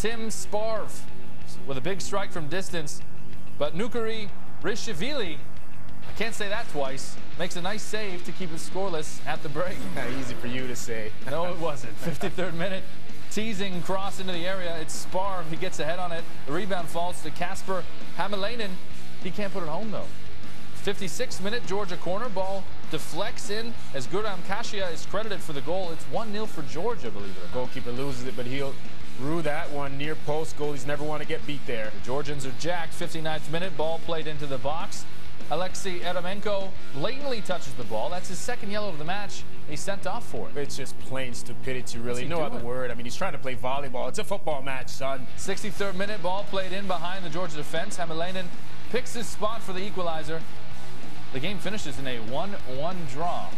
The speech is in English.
Tim Sparv with a big strike from distance. But Nukuri Rishavili, I can't say that twice, makes a nice save to keep it scoreless at the break. Easy for you to say. No, it wasn't. 53rd minute. Teasing cross into the area. It's Sparv. He gets ahead on it. The rebound falls to Kasper Hämäläinen. He can't put it home, though. 56th minute, Georgia corner. Ball deflects in as Guram Kashia is credited for the goal. It's 1-0 for Georgia, believe it. The goalkeeper loses it, but he'll rue that one near post. Goalies never want to get beat there. The Georgians are jacked. 59th minute, ball played into the box. Alexei Eremenko blatantly touches the ball. That's his second yellow of the match. He's sent off for it. It's just plain stupidity, really. No other word. I mean, he's trying to play volleyball. It's a football match, son. 63rd minute, ball played in behind the Georgia defense. Hämäläinen picks his spot for the equalizer. The game finishes in a 1-1 draw.